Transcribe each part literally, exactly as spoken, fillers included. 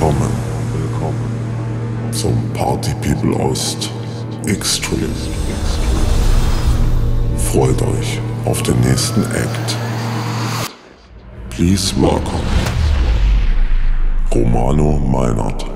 Willkommen, willkommen zum Party People Ost Xtreme. Freut euch auf den nächsten Act. Please welcome Romano Meinert.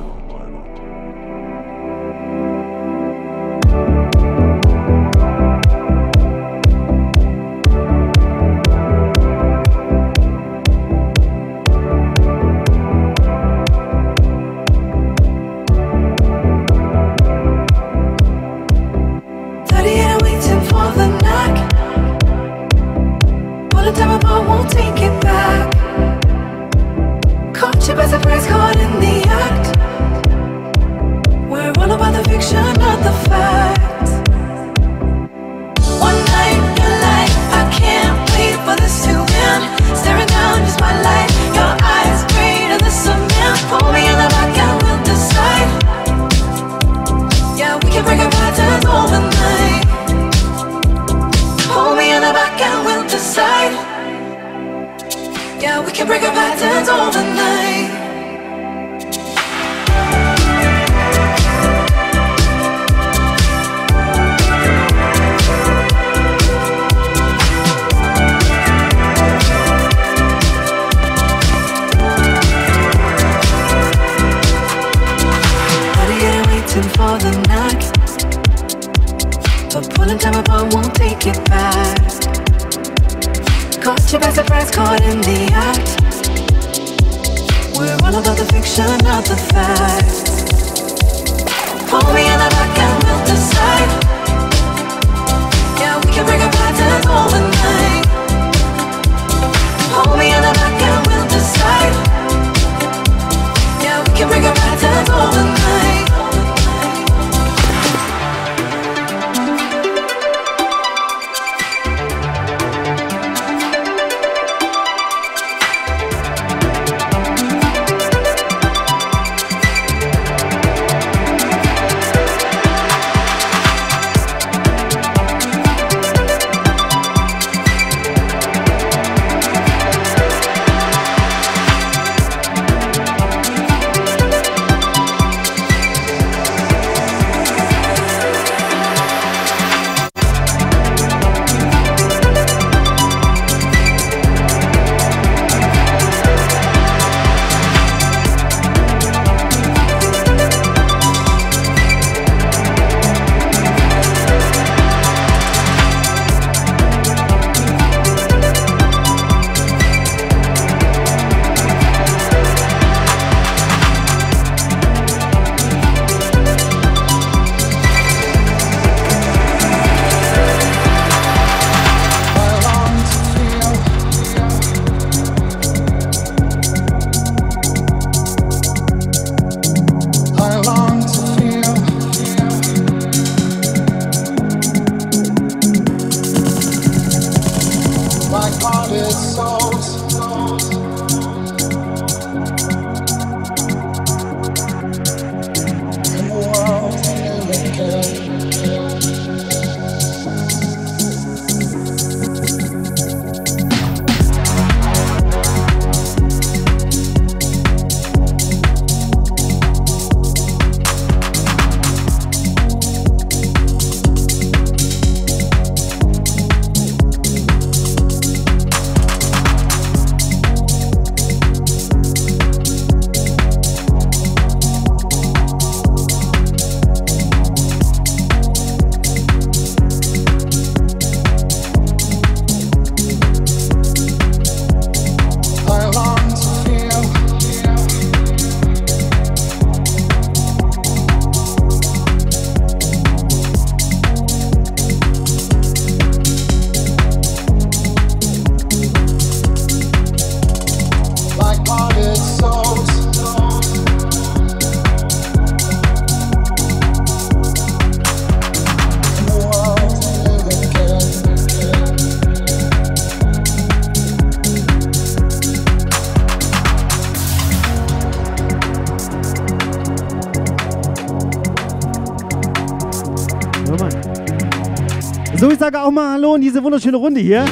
Ich sage auch mal Hallo in diese wunderschöne Runde hier.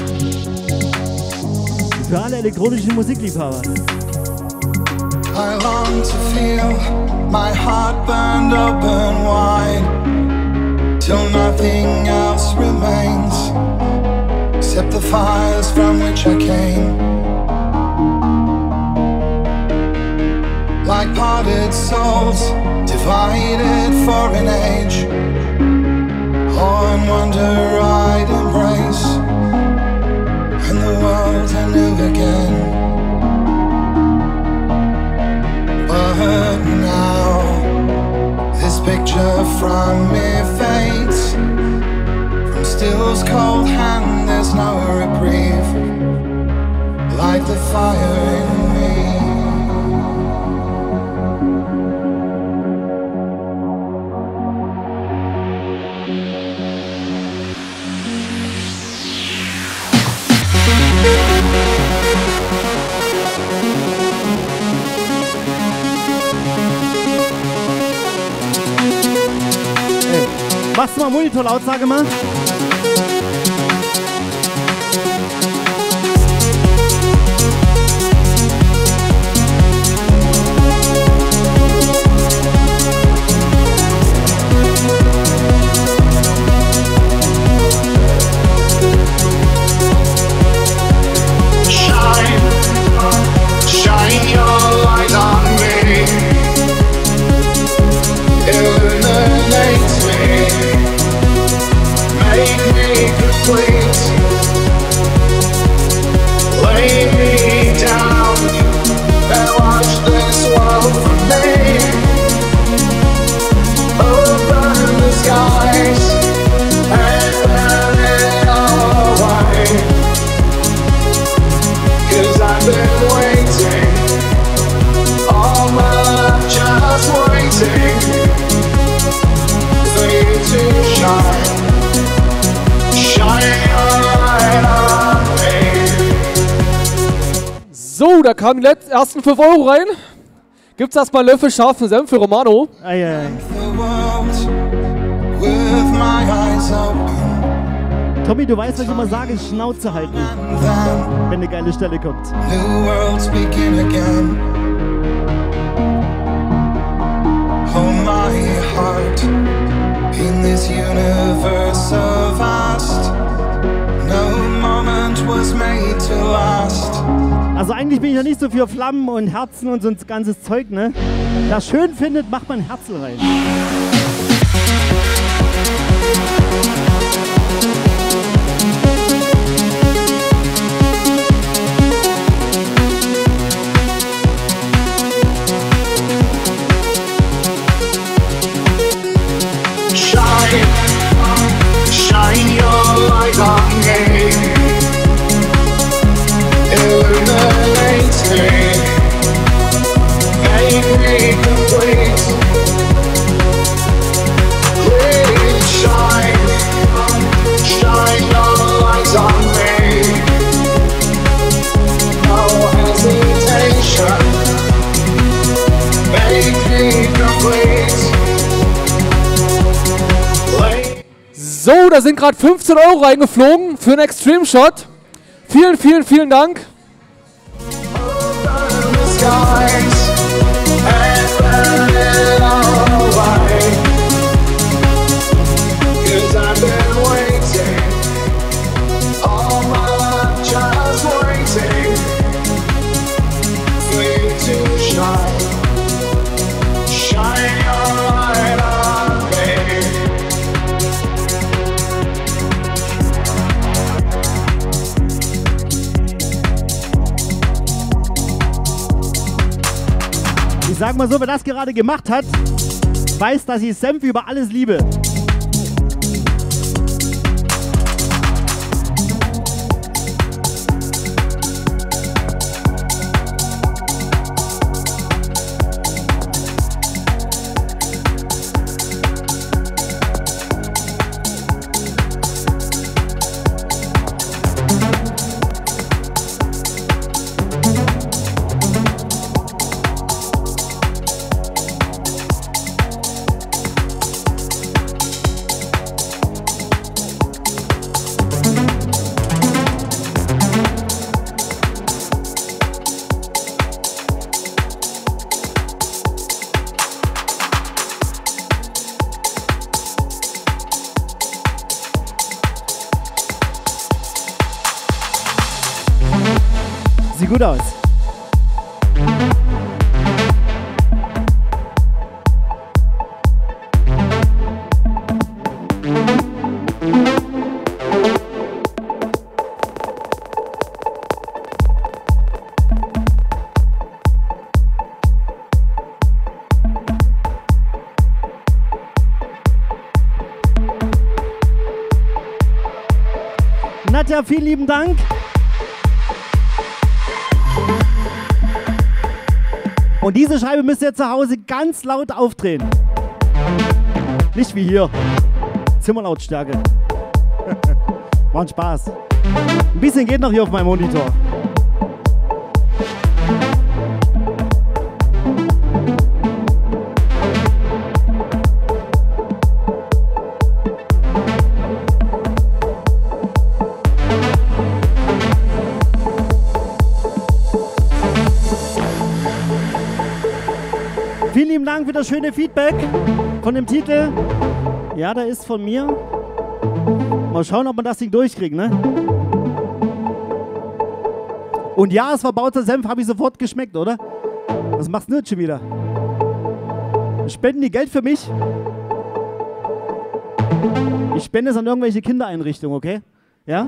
Für alle elektronischen Musikliebhaber. I long to feel my heart burned open wide, till nothing else remains except the fires from which I came. Like parted souls, divided for an age, awe and wonder I'd embrace, and the world anew again. But now, this picture from me fades, from still's cold hand there's no reprieve, like the fire in me. Machst du mal Monitor laut, sage mal. So, da kamen die letzten, ersten fünf Euro rein. Gibt's erstmal Löffel scharfen Senf für Romano. Ei, ei, ei. Tommy, du weißt, was ich immer sage, Schnauze halten, wenn eine geile Stelle kommt. New worlds begin again. Oh my heart, in this universe so vast, no moment was made to last. Also eigentlich bin ich ja nicht so für Flammen und Herzen und so ein ganzes Zeug, ne? Wer das schön findet, macht man ein Herzl rein. Shine your light on me, illuminate me, make me complete. Please shine, shine your light on me, no hesitation, make me complete. So, da sind gerade fünfzehn Euro reingeflogen für einen Extreme Shot. Vielen, vielen, vielen Dank. Sag mal so, wer das gerade gemacht hat, weiß, dass ich Senf über alles liebe. Sieht gut aus. Nadja, vielen lieben Dank. Und diese Scheibe müsst ihr zu Hause ganz laut aufdrehen. Nicht wie hier. Zimmerlautstärke. War ein Spaß. Ein bisschen geht noch hier auf meinem Monitor. Vielen Dank für das schöne Feedback von dem Titel. Ja, da ist von mir. Mal schauen, ob man das Ding durchkriegt, ne? Und ja, es war Bauter Senf, habe ich sofort geschmeckt, oder? Was machst du schon wieder? Spenden die Geld für mich? Ich spende es an irgendwelche Kindereinrichtungen, okay? Ja?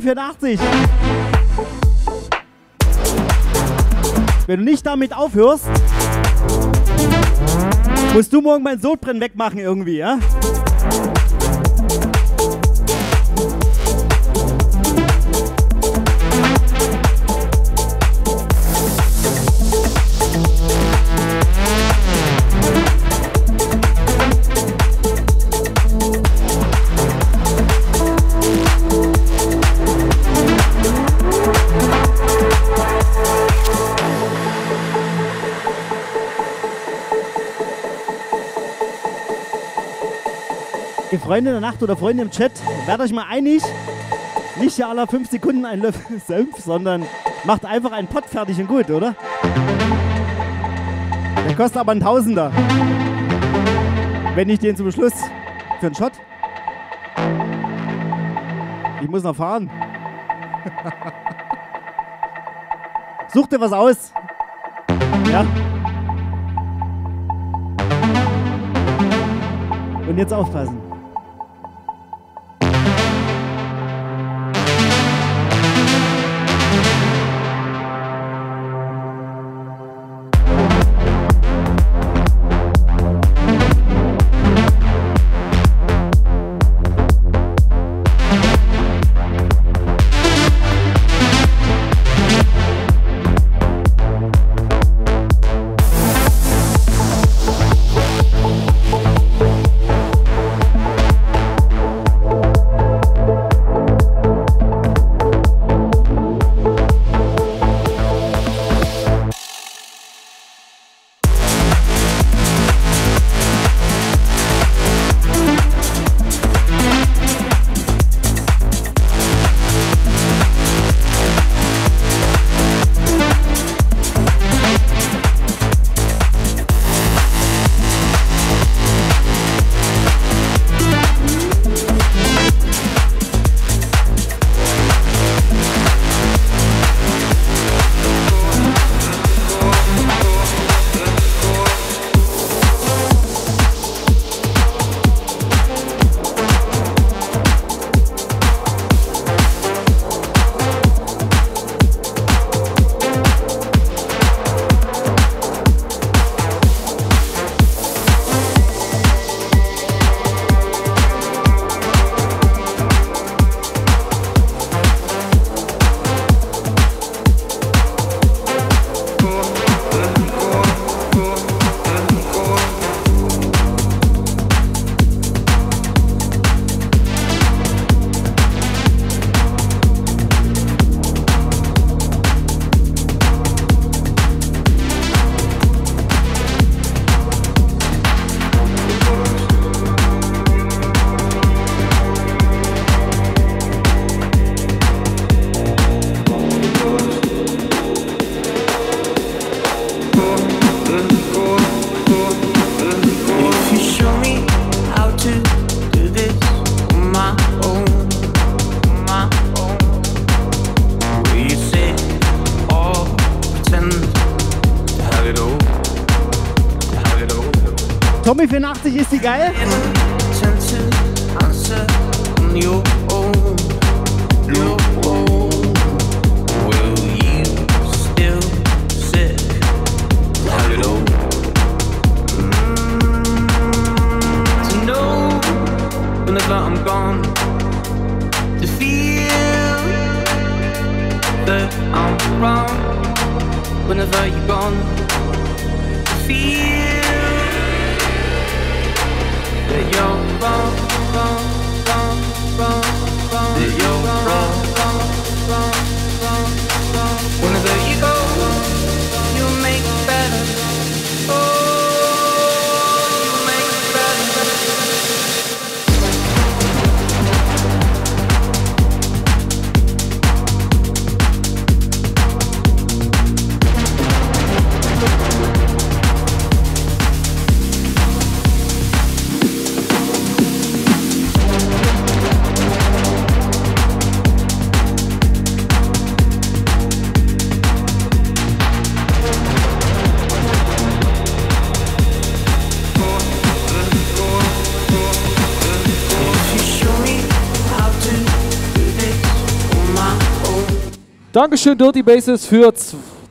vierundachtzig. Wenn du nicht damit aufhörst, musst du morgen mein Sodbrennen wegmachen irgendwie, ja? Freunde der Nacht oder Freunde im Chat, werdet euch mal einig, nicht ja alle fünf Sekunden ein Löffel Senf, sondern macht einfach einen Pott fertig und gut, oder? Der kostet aber ein Tausender, wenn ich den zum Schluss für einen Shot. Ich muss noch fahren. Such dir was aus. Ja. Und jetzt aufpassen. Tommy vierundachtzig, ist die geil? Whenever you're gone, feel that you're wrong, wrong, wrong, wrong, wrong. That you're wrong, wrong, wrong, wrong, wrong. Whenever you go, you'll make it better. Oh, you'll make it Dankeschön, Dirty Basis, für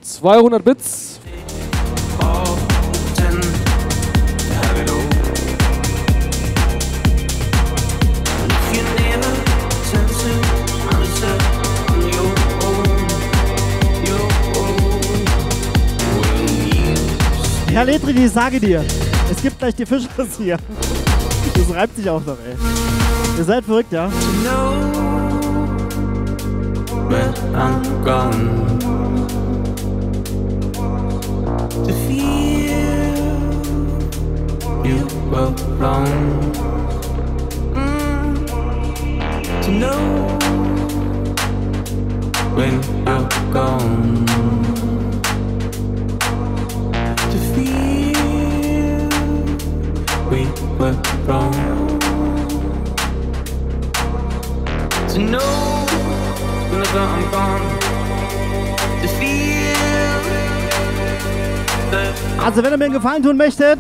zweihundert Bits. Herr Letri, ich sage dir, es gibt gleich die Fischers hier. Das reibt sich auch noch, ey. Ihr seid verrückt, ja? But I'm gone to feel you were wrong, mm, to know when I'm gone, to feel we were wrong, to know whenever I'm gone, to feel that I'm. Also wenn ihr mir einen Gefallen tun möchtet,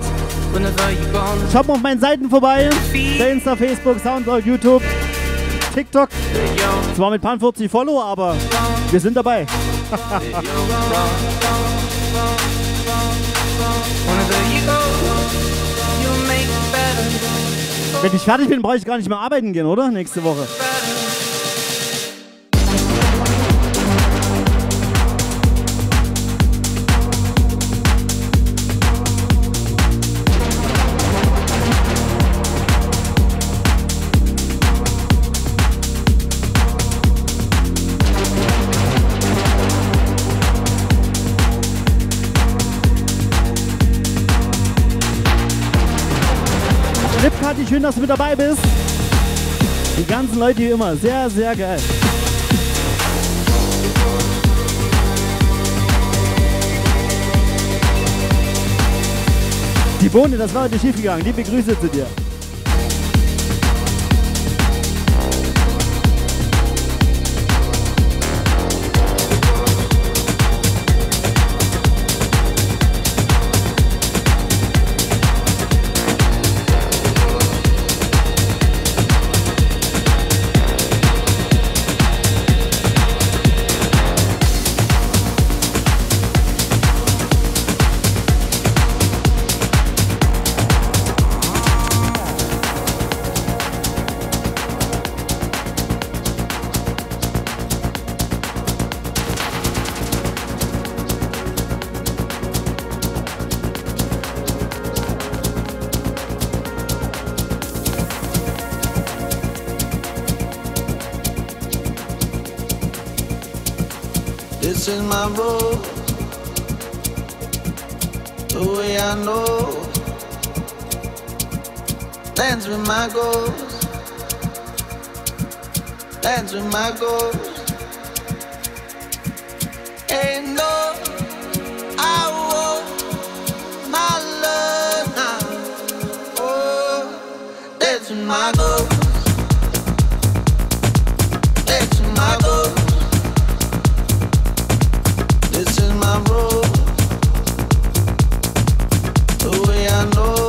schaut mal auf meinen Seiten vorbei. Der Insta, Facebook, Soundcloud, YouTube, TikTok. Zwar mit paar vierzig Follower, aber wir sind dabei. Wenn ich fertig bin, brauche ich gar nicht mehr arbeiten gehen, oder? Nächste Woche. Schön, dass du mit dabei bist. Die ganzen Leute wie immer. Sehr, sehr geil. Die Bohne, das war heute schief gegangen. Liebe Grüße zu dir. This is my road, the way I know. Dance with my goals, dance with my goals. Ain't no, I want my love now. Oh, dance with my goals, dance with my goals. The way I know,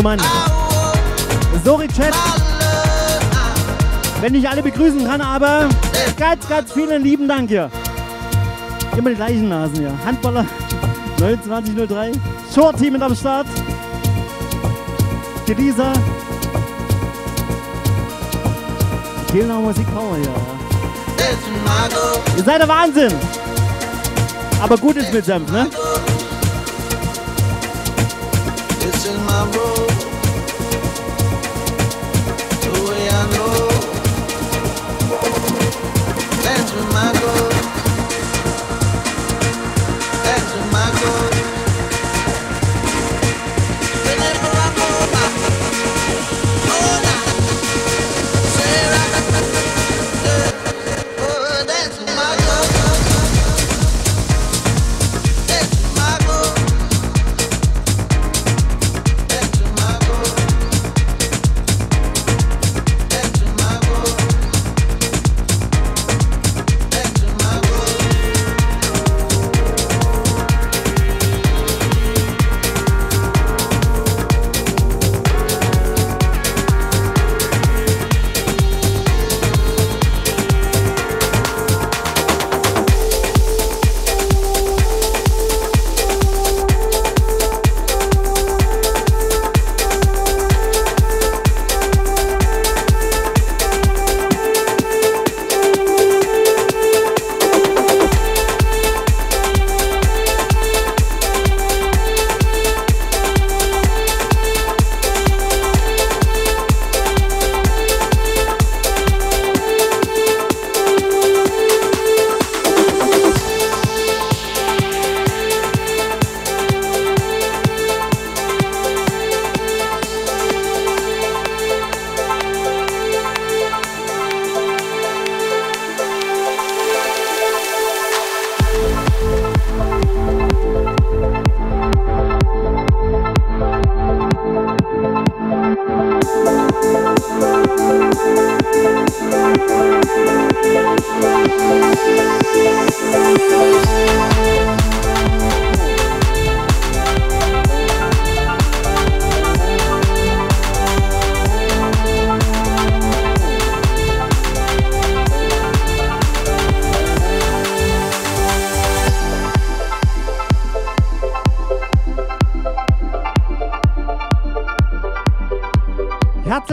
Roman. Sorry, Chat. Wenn ich alle begrüßen kann, aber ganz, ganz vielen lieben Dank hier. Immer die gleichen Nasen hier. Handballer neunundzwanzig null drei. Short Team mit am Start. Die Lisa. Genau Musik Power hier. Ihr seid der Wahnsinn. Aber gut ist mit Senf, ne?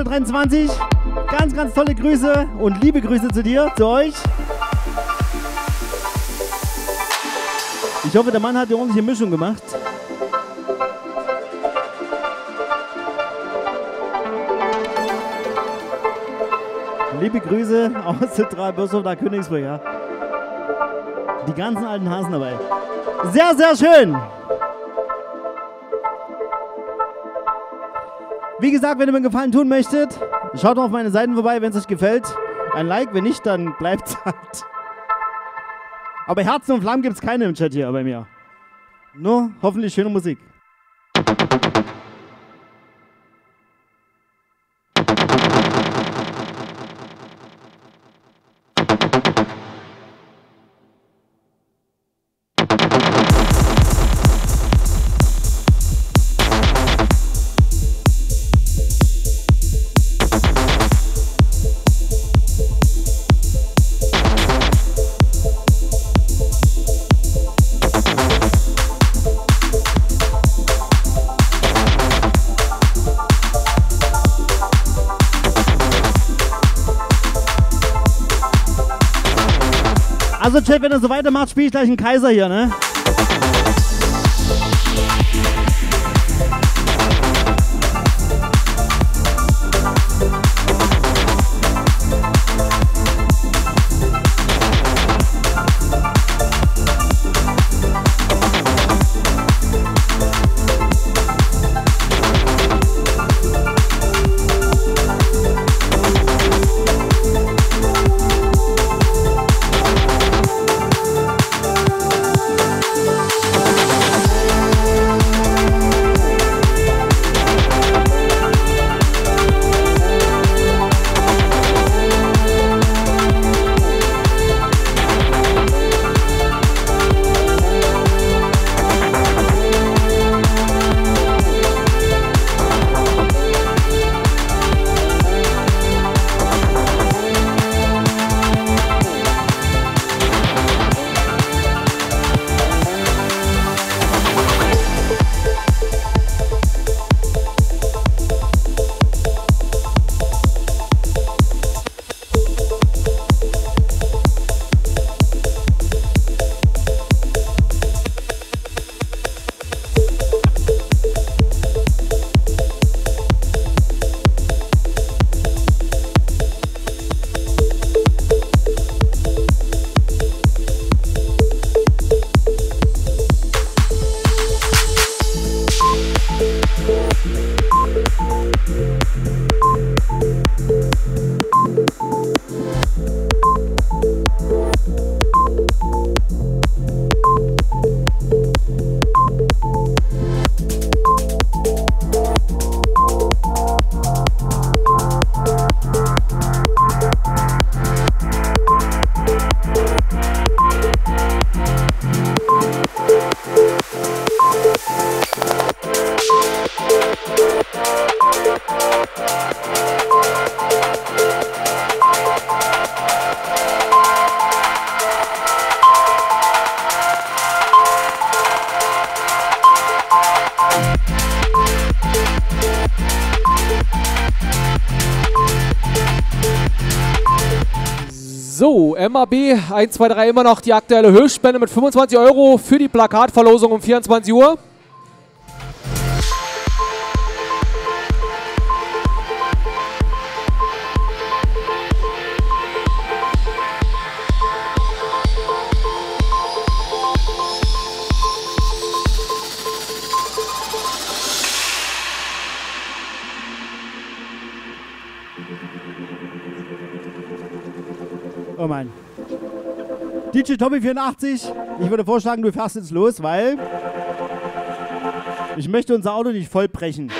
dreiundzwanzig. Ganz, ganz tolle Grüße und liebe Grüße zu dir, zu euch. Ich hoffe, der Mann hat die ordentliche Mischung gemacht. Liebe Grüße aus Zentral Börshof nach Königsbrück. Ja. Die ganzen alten Hasen dabei. Sehr, sehr schön. Wie gesagt, wenn ihr mir einen Gefallen tun möchtet, schaut auf meine Seiten vorbei, wenn es euch gefällt. Ein Like, wenn nicht, dann bleibt es halt. Aber Herzen und Flammen gibt es keine im Chat hier bei mir. Nur hoffentlich schöne Musik. Also Chat, wenn er so weitermacht, spiele ich gleich einen Kaiser hier, ne? So, M A B eins zwei drei immer noch die aktuelle Höchstspende mit fünfundzwanzig Euro für die Plakatverlosung um vierundzwanzig Uhr. Oh mein. D J Tommy vierundachtzig, ich würde vorschlagen, du fährst jetzt los, weil ich möchte unser Auto nicht vollbrechen.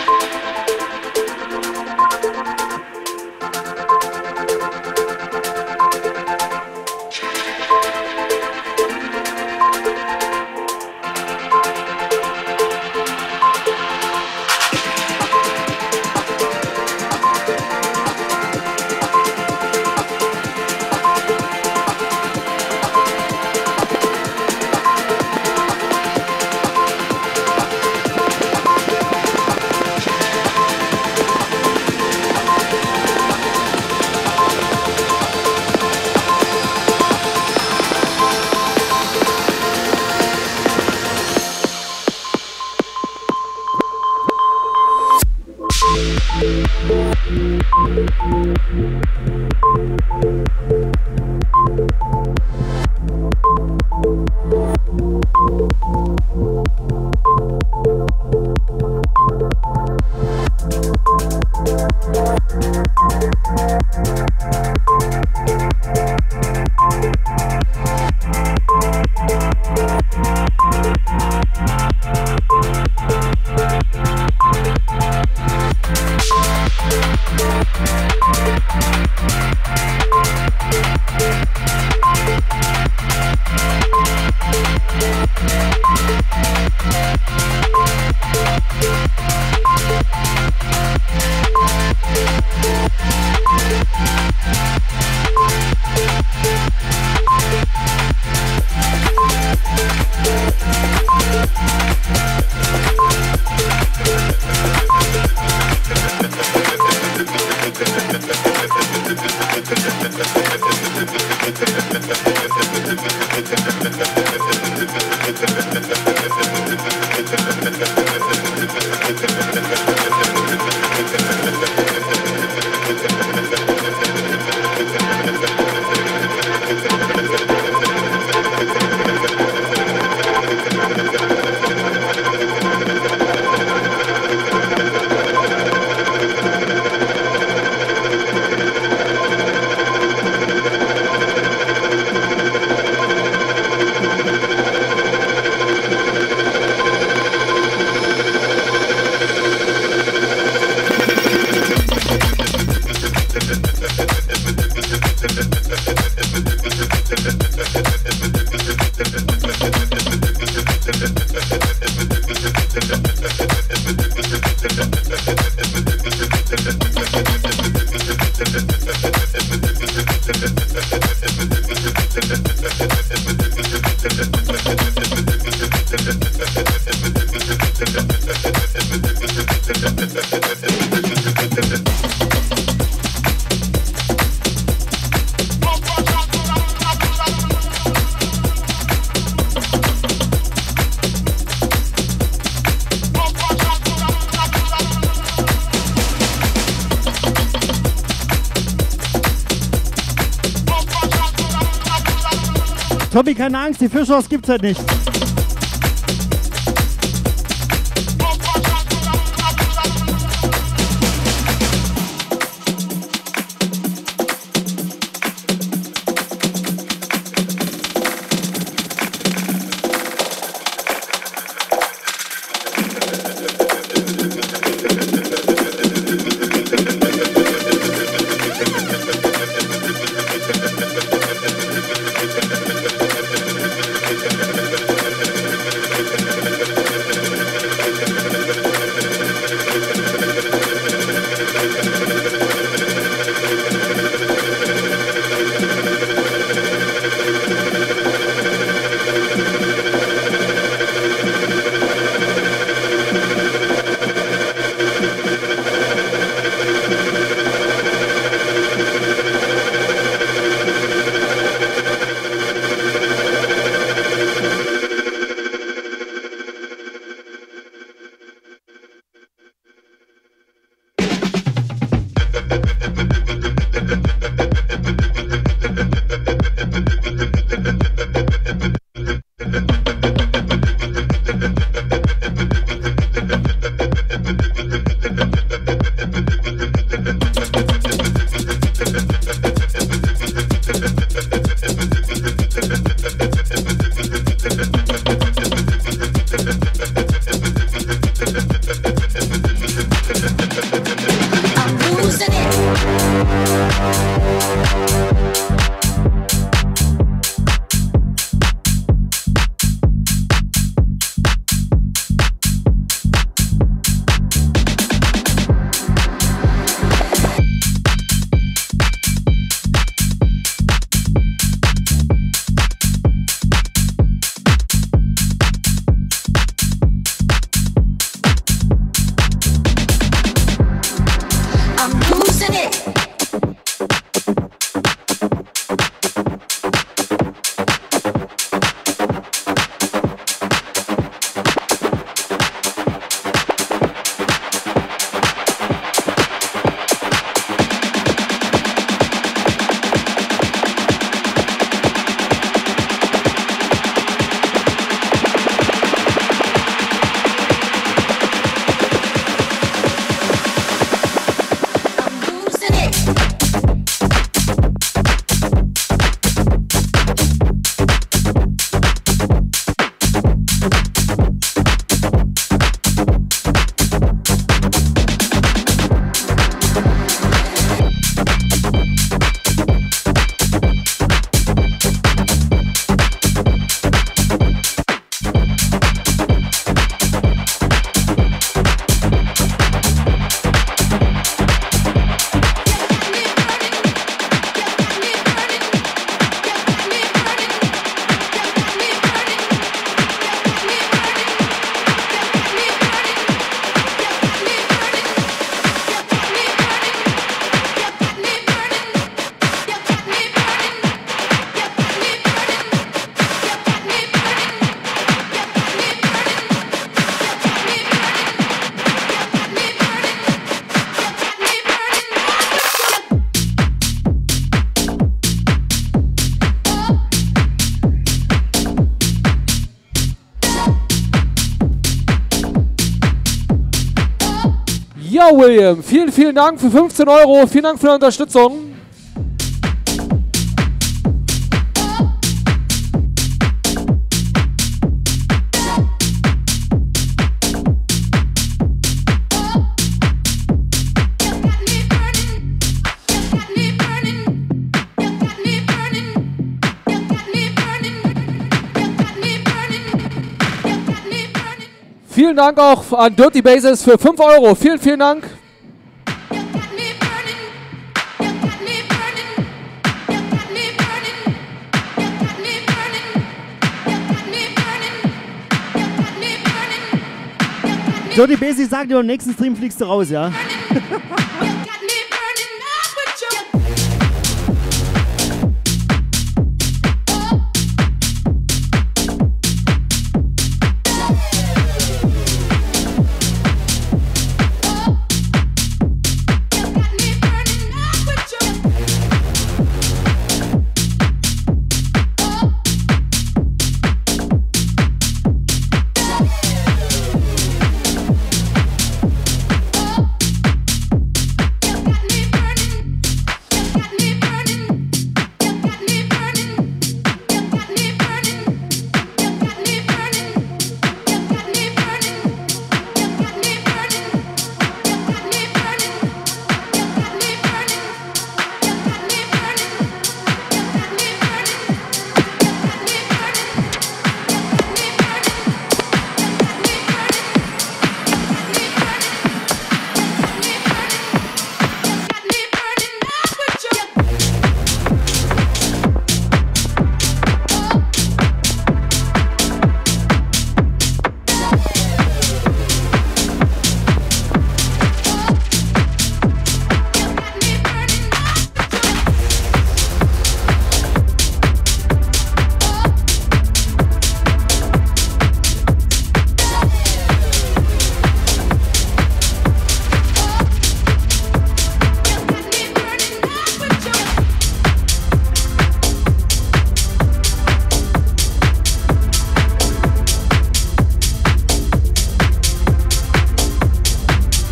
Tommy, keine Angst, die Fischers gibt's halt nicht. William, vielen, vielen Dank für fünfzehn Euro. Vielen Dank für die Unterstützung. Vielen Dank auch an Dirty Basis für fünf Euro. Vielen, vielen Dank. Dirty Basis sagt dir, im nächsten Stream fliegst du raus, ja?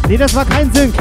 Nee, das war kein Sync.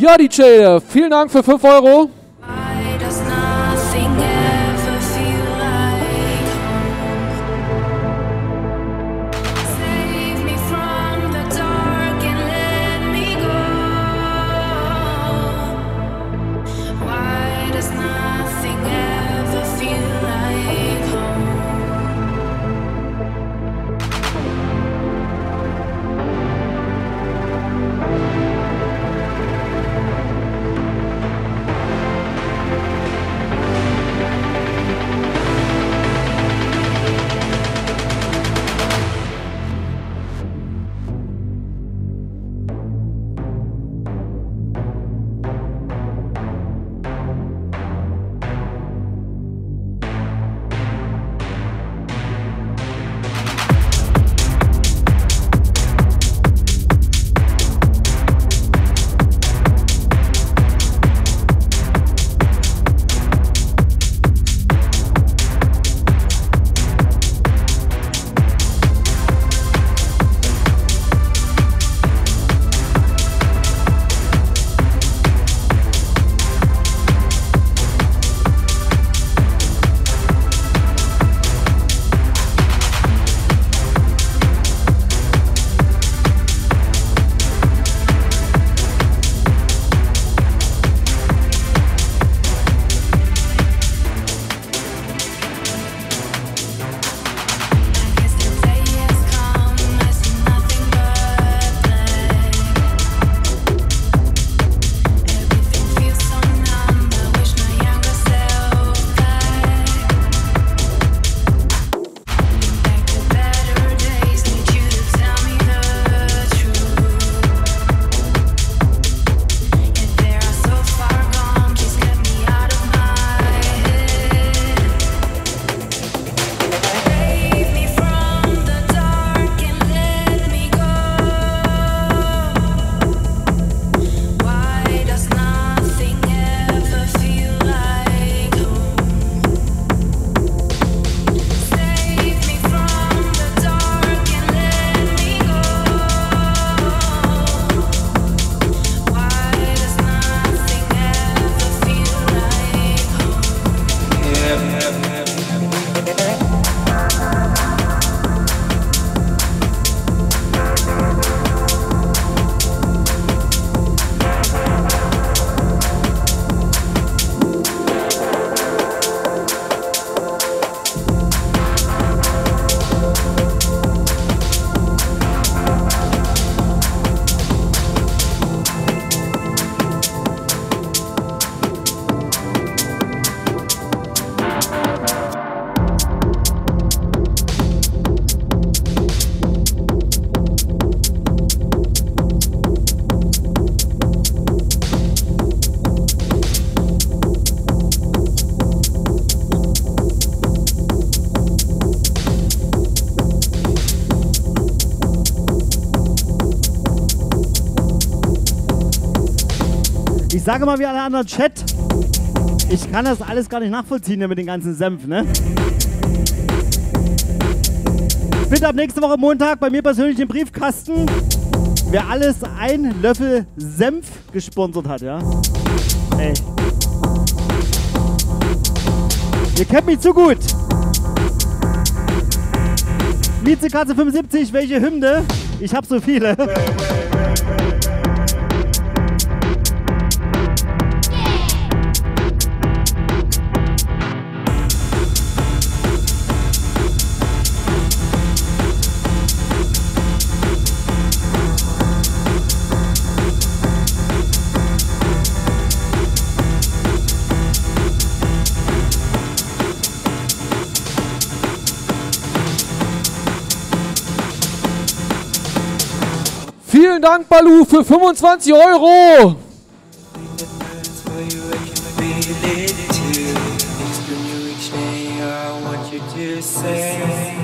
Ja, die Jade, vielen Dank für fünf Euro. Ich sage mal wie alle anderen Chat, ich kann das alles gar nicht nachvollziehen hier mit den ganzen Senf, ne? Bitte ab nächste Woche Montag bei mir persönlich im Briefkasten, wer alles ein Löffel Senf gesponsert hat, ja? Ey. Ihr kennt mich zu gut. Miezekatze fünfundsiebzig, welche Hymne? Ich hab so viele. Vielen Dank, Balu, für fünfundzwanzig Euro.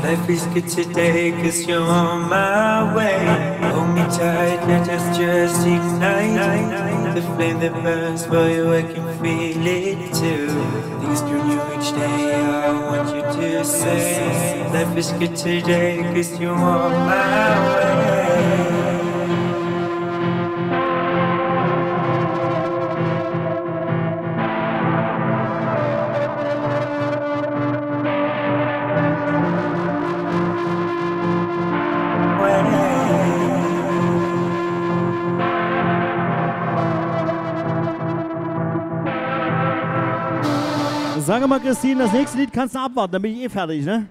Life is good today, cause you're on my way. Hold me tight, let us just ignite the flame that burns for you, I can feel it too. Things grow new each day, I want you to say. Life is good today, cause you're on my way. Sag mal, Christine, das nächste Lied kannst du abwarten, dann bin ich eh fertig, ne?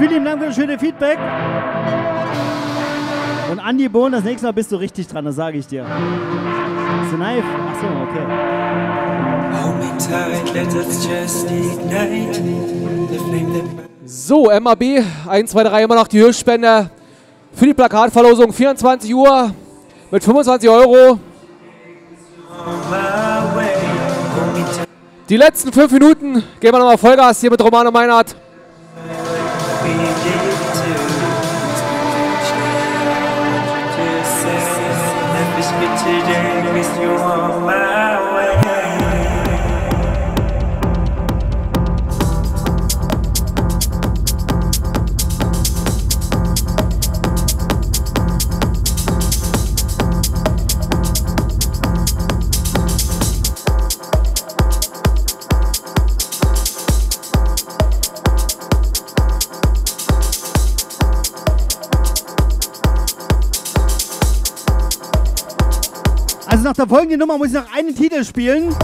Vielen Dank für das schöne Feedback. Und Andy Bohn, das nächste Mal bist du richtig dran, das sage ich dir. It's a knife. Achso, okay. Hold me tight, let us just ignite the flame that... So, M A B, eins, zwei, drei, immer noch die Höchstspende für die Plakatverlosung, vierundzwanzig Uhr mit fünfundzwanzig Euro. Die letzten fünf Minuten geben wir nochmal Vollgas hier mit Romano Meinert. Also nach der folgenden Nummer muss ich noch einen Titel spielen.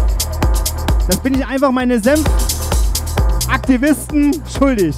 Das bin ich einfach meine Senf-Aktivisten schuldig.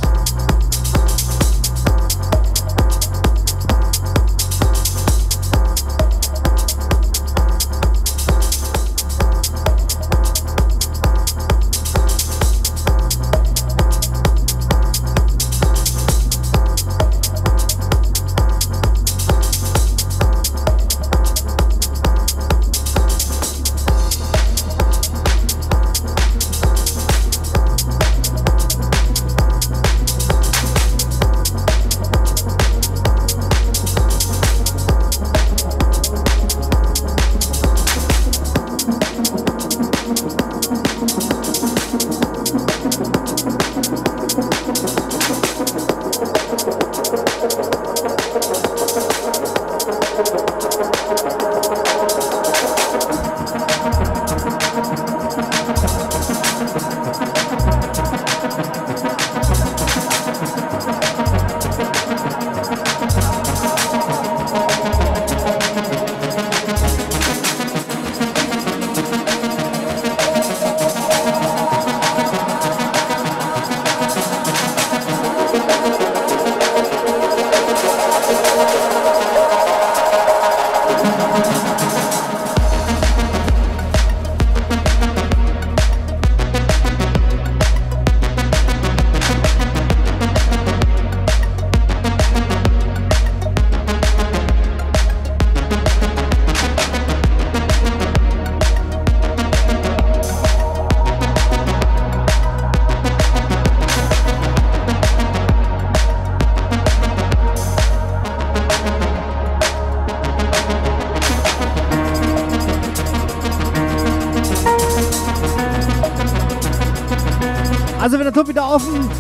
Also wenn der Club wieder offen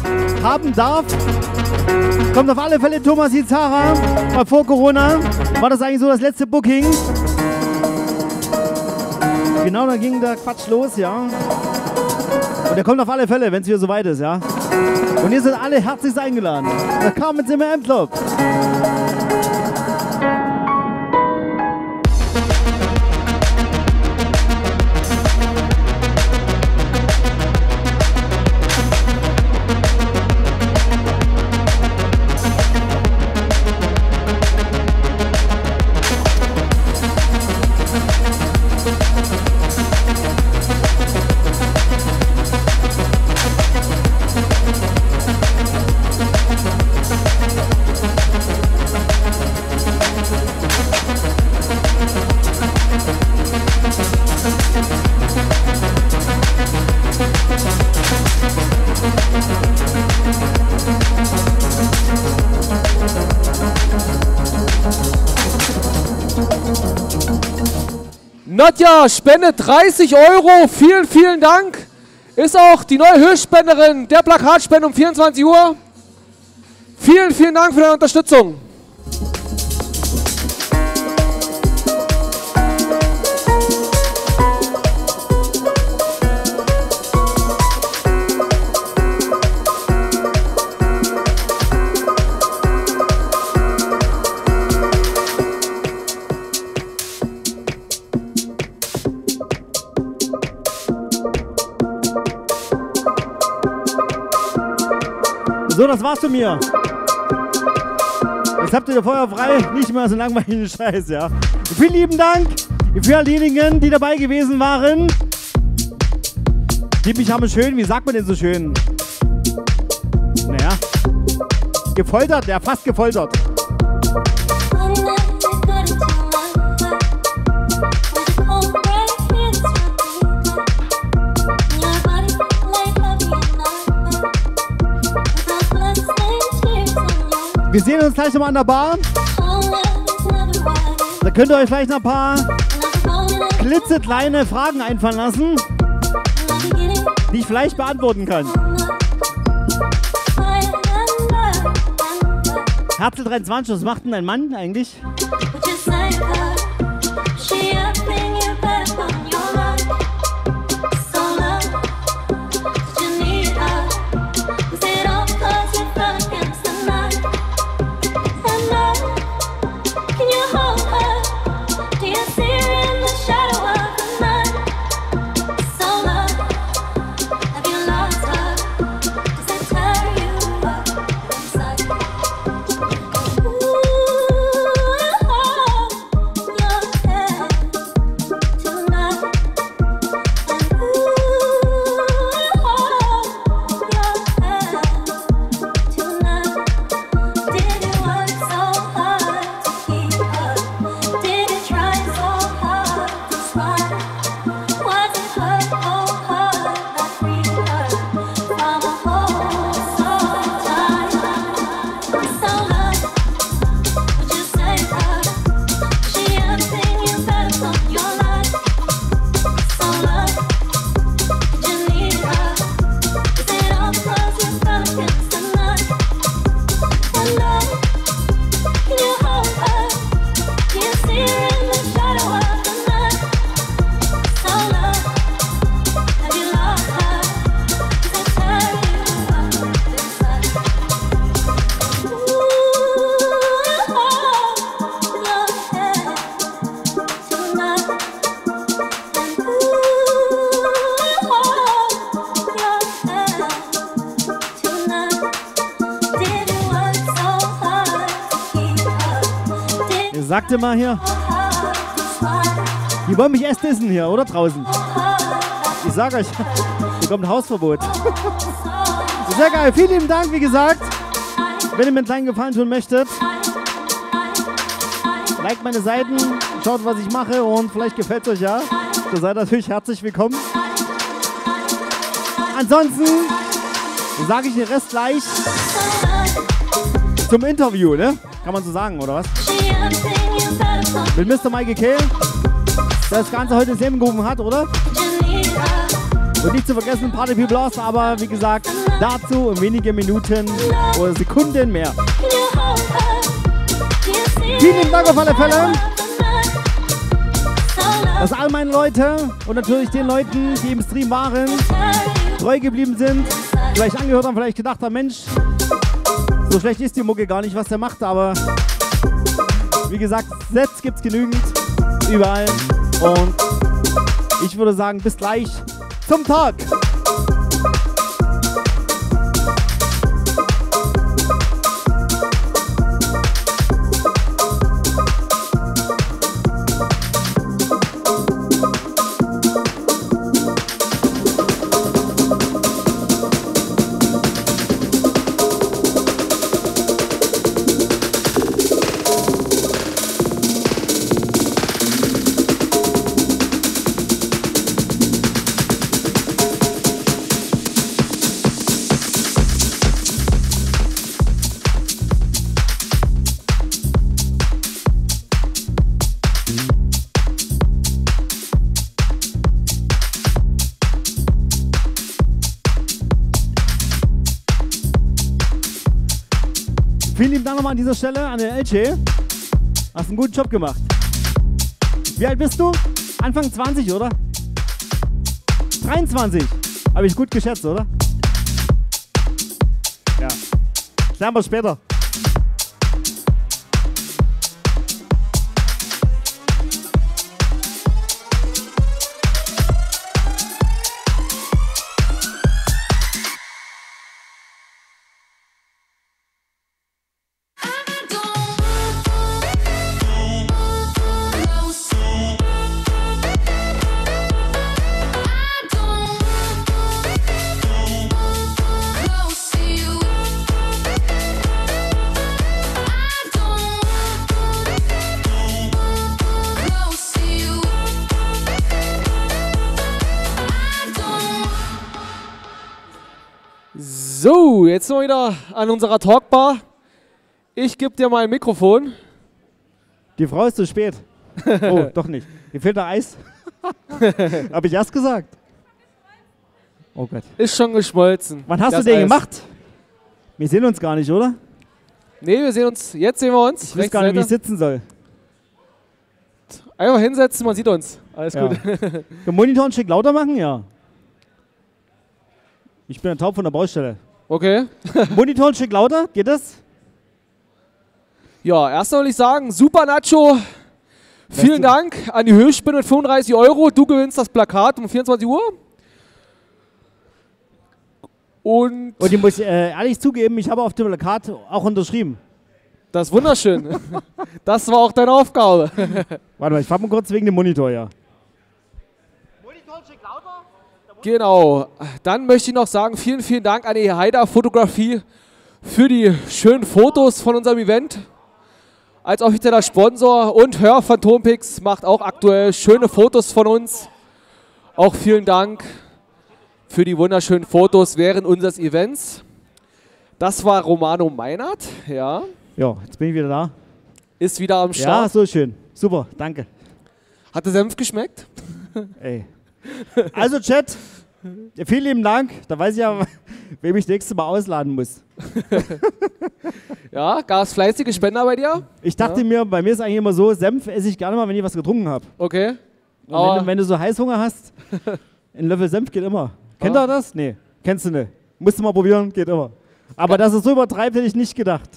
haben darf, kommt auf alle Fälle Thomas Izara, weil vor Corona war das eigentlich so das letzte Booking. Genau, da ging der Quatsch los, ja. Und der kommt auf alle Fälle, wenn es wieder soweit ist, ja. Und ihr seid alle herzlichst eingeladen. Da kam jetzt immer im Club. Nadja spendet dreißig Euro. Vielen, vielen Dank. Ist auch die neue Höchstspenderin der Plakatspende um vierundzwanzig Uhr. Vielen, vielen Dank für deine Unterstützung. So, das war's von mir. Jetzt habt ihr Feuer frei, nicht mehr so langweiligen Scheiß, ja. Vielen lieben Dank für all diejenigen, die dabei gewesen waren. Die mich haben schön, wie sagt man denn so schön? Naja, gefoltert, ja, fast gefoltert. Wir sehen uns gleich nochmal an der Bar. Da könnt ihr euch vielleicht noch ein paar klitzekleine Fragen einfallen lassen, die ich vielleicht beantworten kann. Herzl dreiundzwanzig, was macht denn dein Mann eigentlich? Sagte mal hier, die wollen mich erst dissen hier, oder draußen? Ich sag euch, hier kommt Hausverbot. Sehr geil, vielen lieben Dank, wie gesagt. Wenn ihr mir einen kleinen Gefallen tun möchtet, liked meine Seiten, schaut, was ich mache und vielleicht gefällt es euch ja. So seid natürlich herzlich willkommen. Ansonsten sage ich den Rest gleich zum Interview, ne? Kann man so sagen, oder was? Mit Mister Michael K., der das Ganze heute ins Leben gerufen hat, oder? Und nicht zu vergessen, Party People Ost, aber wie gesagt, dazu in wenigen Minuten oder Sekunden mehr. Vielen Dank auf alle Fälle, dass all meine Leute und natürlich den Leuten, die im Stream waren, treu geblieben sind, vielleicht angehört haben, vielleicht gedacht haben, Mensch, so schlecht ist die Mucke gar nicht, was der macht, aber wie gesagt, Sets gibt's genügend, überall. Und ich würde sagen, bis gleich zum Tag. Nochmal an dieser Stelle an den L C. Hast einen guten Job gemacht. Wie alt bist du? Anfang zwanzig, oder? dreiundzwanzig. Habe ich gut geschätzt, oder? Ja. Klären wir später. So, jetzt sind wir wieder an unserer Talkbar. Ich gebe dir mal ein Mikrofon. Die Frau ist zu spät. Oh, doch nicht. Mir fehlt noch Eis. Habe ich erst gesagt. Oh Gott. Ist schon geschmolzen. Wann hast das du den Eis gemacht? Wir sehen uns gar nicht, oder? Nee, wir sehen uns. Jetzt sehen wir uns. Ich weiß gar nicht, wie ich sitzen soll. Einfach hinsetzen, man sieht uns. Alles ja. Gut. Den Monitor ein Stück lauter machen? Ja. Ich bin taub von der Baustelle. Okay. Monitor ein Stück lauter? Geht das? Ja, erstmal will ich sagen, super Nacho. Vielen weißt du? Dank an die Höchstspinne mit fünfunddreißig Euro. Du gewinnst das Plakat um vierundzwanzig Uhr. Und, Und ich muss äh, ehrlich zugeben, ich habe auf dem Plakat auch unterschrieben. Das ist wunderschön. Das war auch deine Aufgabe. Warte mal, ich frage mal kurz wegen dem Monitor, ja. Monitor, schick lauter. Genau. Dann möchte ich noch sagen, vielen, vielen Dank an die Haida-Fotografie für die schönen Fotos von unserem Event. Als offizieller Sponsor und Hör von Tompix macht auch aktuell schöne Fotos von uns. Auch vielen Dank für die wunderschönen Fotos während unseres Events. Das war Romano Meinert, ja. Ja, jetzt bin ich wieder da. Ist wieder am Start. Ja, so schön. Super, danke. Hat der Senf geschmeckt? Ey. Also Chat, vielen lieben Dank. Da weiß ich ja, wem ich das nächste Mal ausladen muss. Ja, gab es fleißige Spender bei dir? Ich dachte ja. mir, bei mir ist eigentlich immer so, Senf esse ich gerne mal, wenn ich was getrunken habe. Okay. Und wenn du, wenn du so Heißhunger hast, ein Löffel Senf geht immer. Kennt ihr das? Nee, kennst du nicht. Musst du mal probieren, geht immer. Aber dass es so übertreibt, hätte ich nicht gedacht.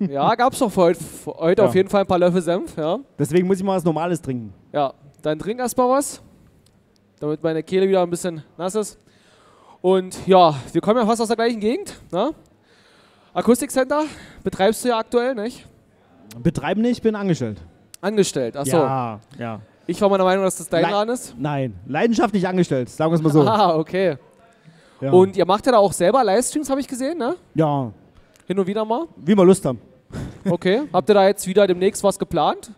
Ja, gab es doch für heute, für heute ja. auf jeden Fall ein paar Löffel Senf. Ja. Deswegen muss ich mal was Normales trinken. Ja, dann trink erst mal was, damit meine Kehle wieder ein bisschen nass ist. Und ja, wir kommen ja fast aus der gleichen Gegend. Ne? Akustikcenter betreibst du ja aktuell, nicht? Betreiben nicht, bin angestellt. Angestellt, achso. Ja, ja. Ich war meiner Meinung, dass das dein Le Laden ist? Nein, leidenschaftlich angestellt, sagen wir es mal so. Ah, okay. Ja. Und ihr macht ja da auch selber Livestreams, habe ich gesehen, ne? Ja. Hin und wieder mal? Wie wir Lust haben. Okay. Habt ihr da jetzt wieder demnächst was geplant?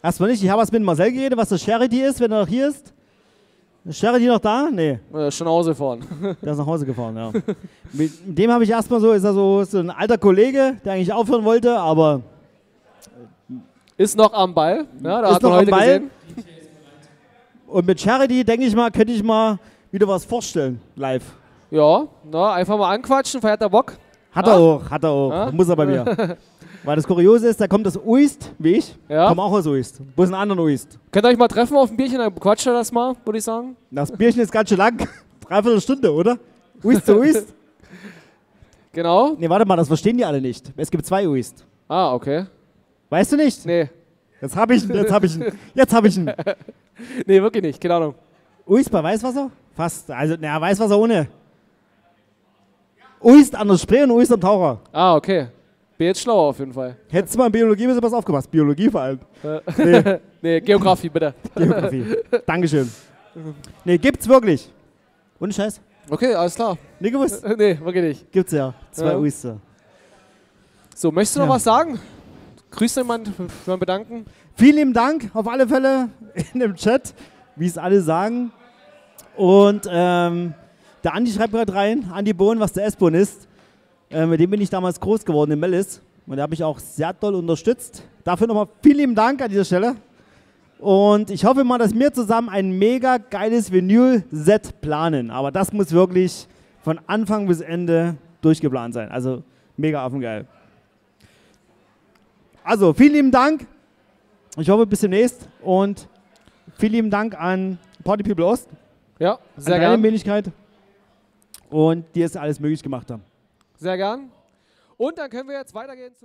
Erstmal nicht. Ich habe was mit Marcel geredet, was das Charity ist, wenn er noch hier ist. Ist Charity noch da? Nee. Er ist schon nach Hause gefahren. Der ist nach Hause gefahren, ja. Mit dem habe ich erstmal so, ist er so, so ein alter Kollege, der eigentlich aufhören wollte, aber... Ist noch am Ball. Ja, da ist hat noch man heute am Ball. Gesehen. Und mit Charity, denke ich mal, könnte ich mal wieder was vorstellen, live. Ja, na, einfach mal anquatschen, feiert der Bock. Hat ah. er auch, hat er auch. Ah. Muss er bei mir. Weil das Kuriose ist, da kommt das Uist, wie ich. Ja. Kommt auch aus Uist. Bloß einen anderen Uist. Könnt ihr euch mal treffen auf ein Bierchen, dann quatscht ihr das mal, würde ich sagen. Das Bierchen ist ganz schön lang. Dreiviertel Stunde, oder? Uist zu Uist. Genau. Nee, warte mal, das verstehen die alle nicht. Es gibt zwei Uist. Ah, okay. Weißt du nicht? Nee. Jetzt hab ich ihn, jetzt hab ich ihn. Jetzt hab ich ihn. Nee, wirklich nicht, keine Ahnung. Uist bei Weißwasser? Fast. Also, naja, Weißwasser ohne. Uist an der Spree und Uist am Taucher. Ah, okay. Bin jetzt schlauer auf jeden Fall. Hättest du mal in Biologie bisschen was aufgepasst. Biologie vor allem. Äh. Nee. Nee, Geografie bitte. Geografie. Dankeschön. Nee, gibt's wirklich. Ohne Scheiß. Okay, alles klar. Nee, gewusst. Nee, wirklich nicht. Gibt's ja. Zwei ja. Uist. So, möchtest du noch ja. was sagen? Grüßt jemand, wir bedanken. Vielen lieben Dank auf alle Fälle in dem Chat, wie es alle sagen. Und ähm, der Andi schreibt gerade rein, Andy Bohn, was der S-Bohn ist. Äh, mit dem bin ich damals groß geworden in Mellis. Und der hat mich auch sehr toll unterstützt. Dafür nochmal vielen lieben Dank an dieser Stelle. Und ich hoffe mal, dass wir zusammen ein mega geiles Vinyl-Set planen. Aber das muss wirklich von Anfang bis Ende durchgeplant sein. Also mega affengeil. Also vielen lieben Dank. Ich hoffe bis demnächst. Und vielen lieben Dank an Party People Ost. Ja, sehr gerne. An deine Möglichkeit. Und die es alles möglich gemacht haben. Sehr gern. Und dann können wir jetzt weitergehen zum...